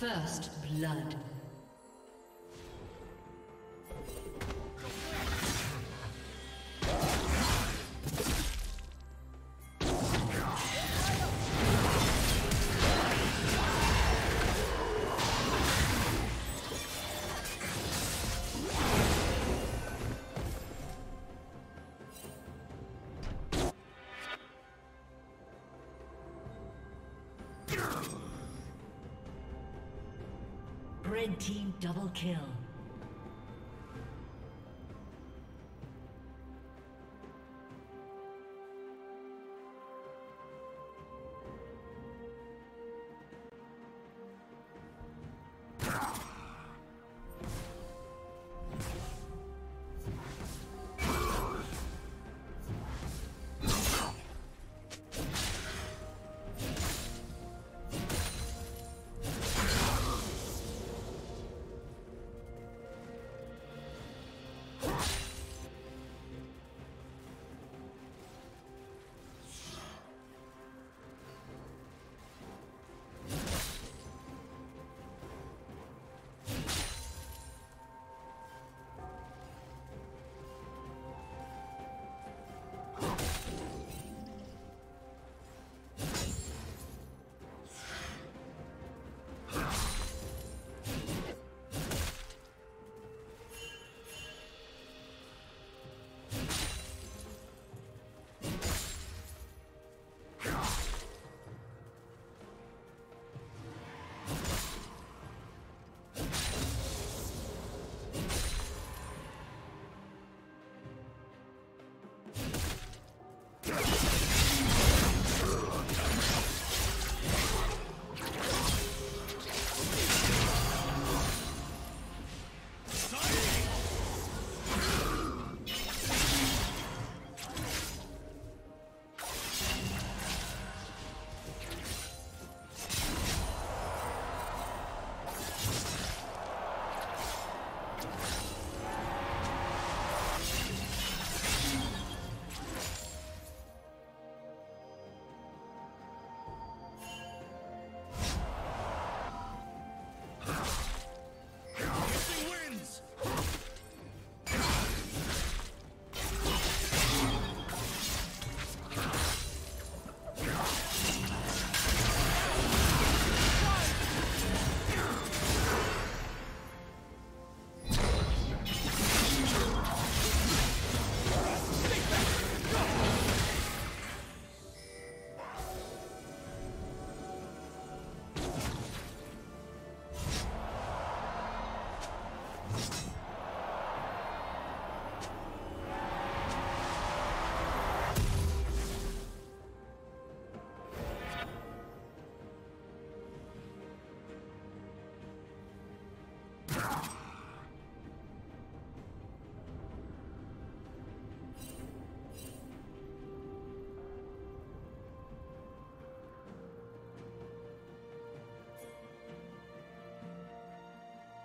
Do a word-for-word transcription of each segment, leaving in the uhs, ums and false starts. First blood. Red team double kill.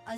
A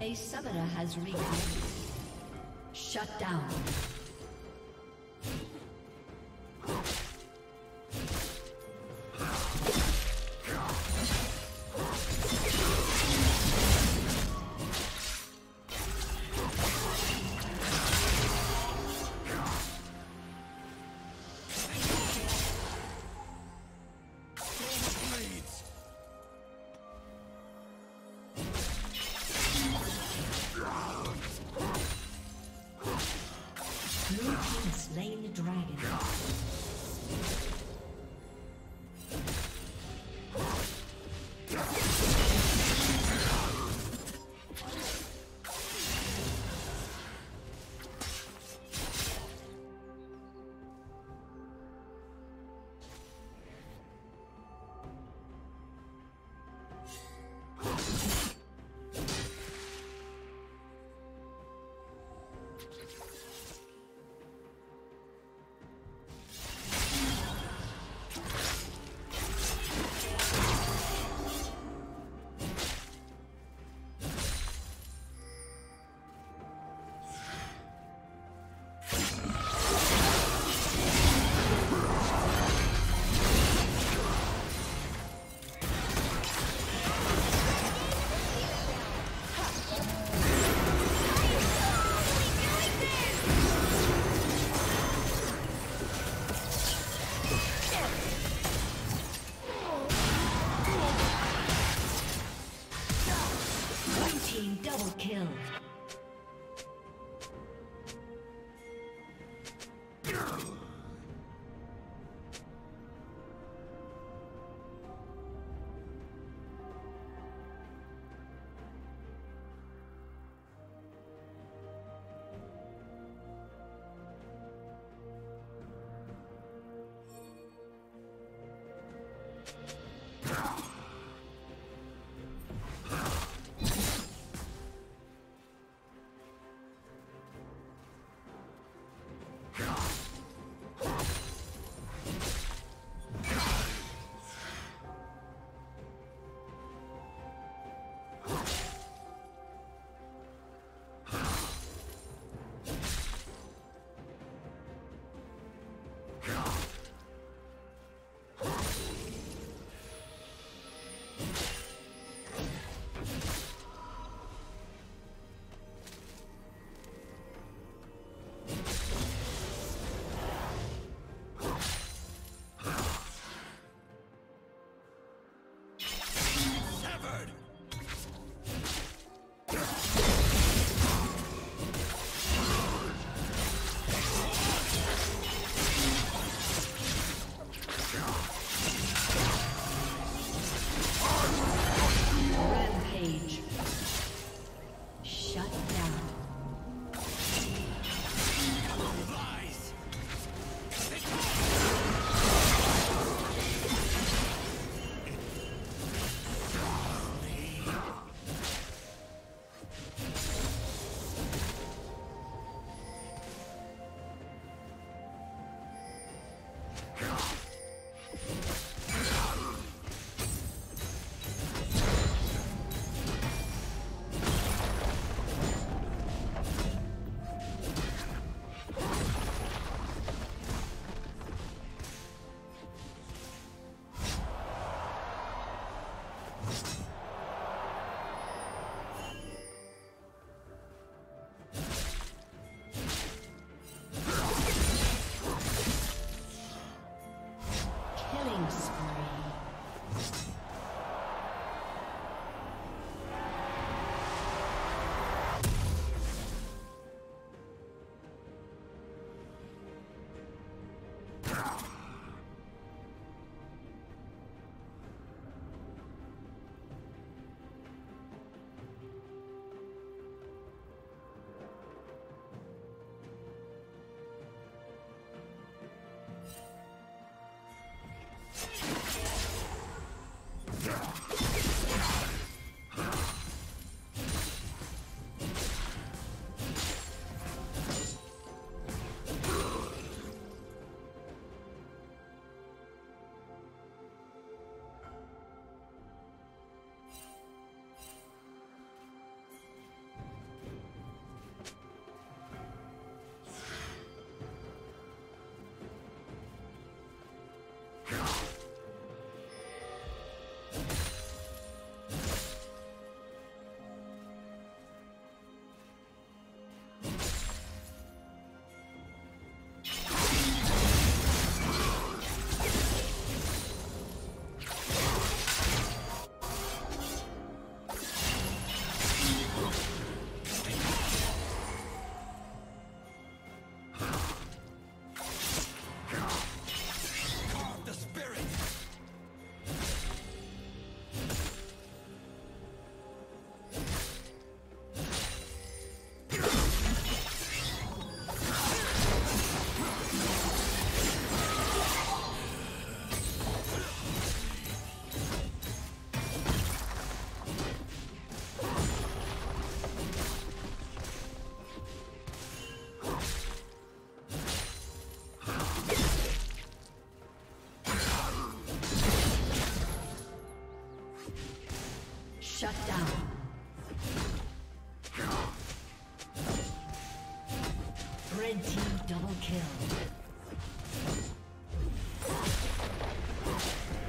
A summoner has reconnected. Shut down. Red team double kill.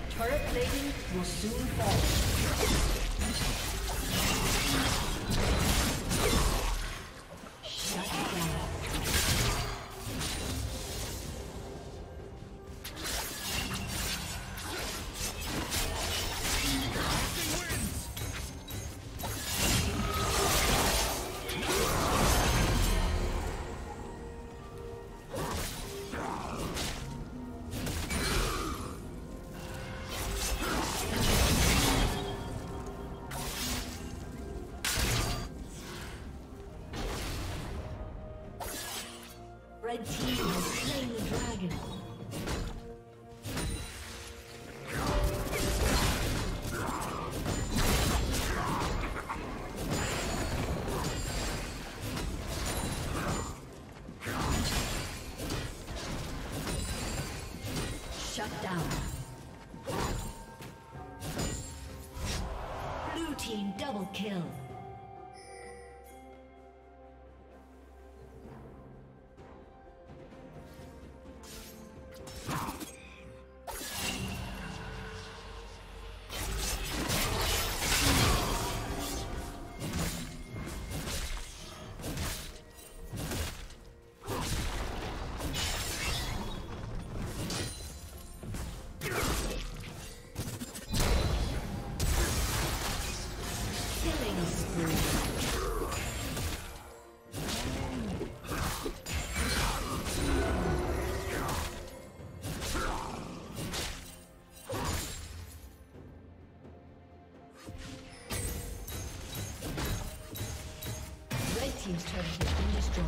Turret plating will soon fall. Shut down. Red team has slain the dragon. Shut down. Blue team double kill. Team's turret has been destroyed.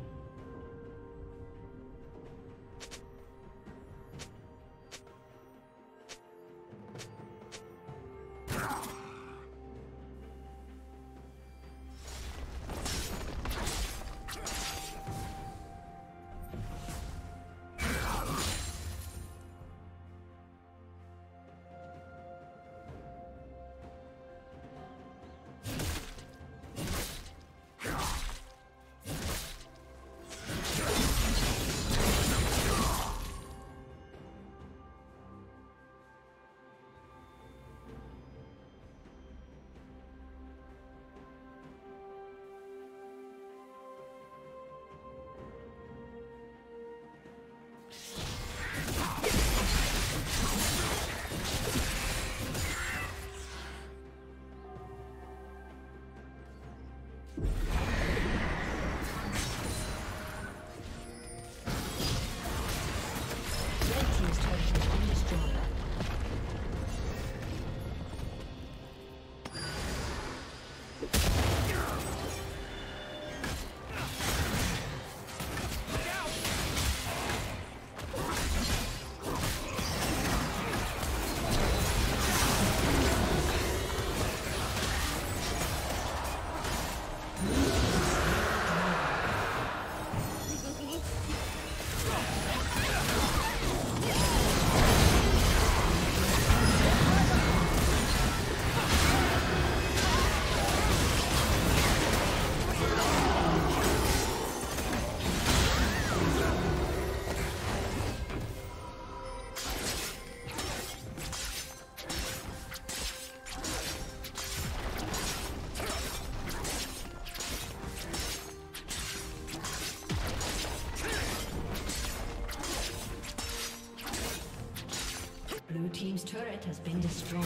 Blue team's turret has been destroyed.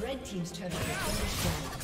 Red team's turret has been destroyed.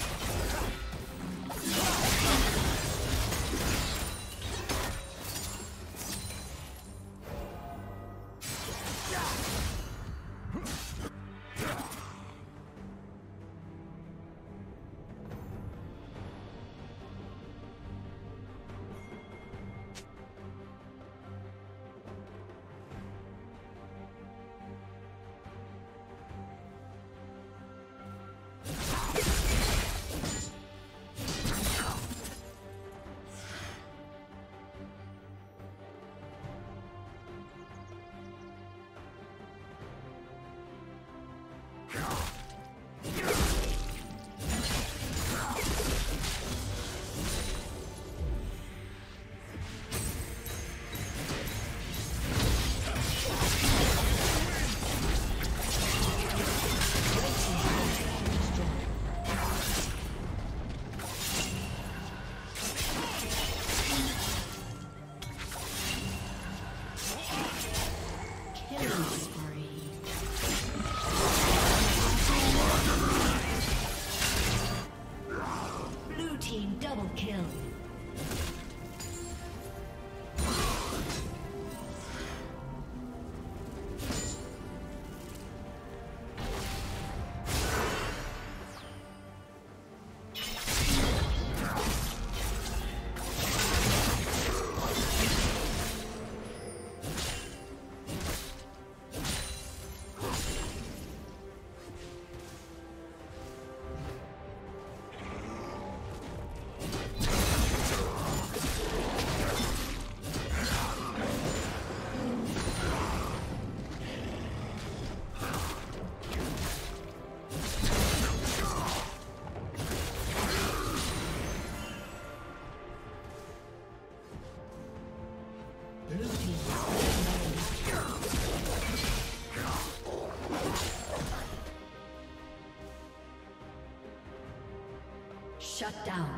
Shut down.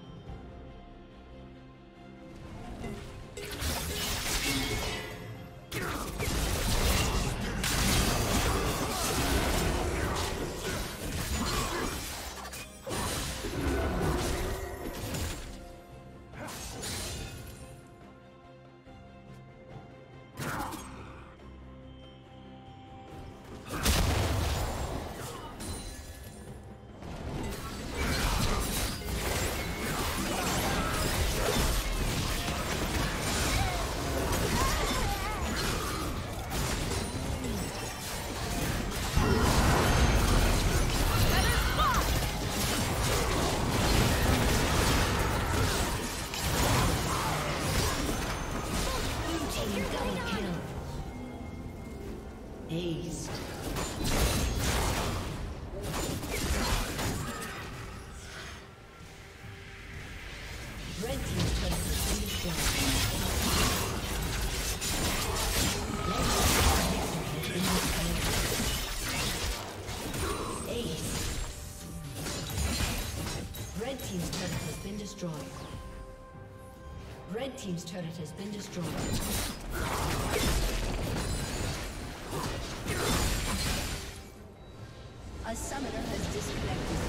Red team's turret has been destroyed. A summoner has disconnected.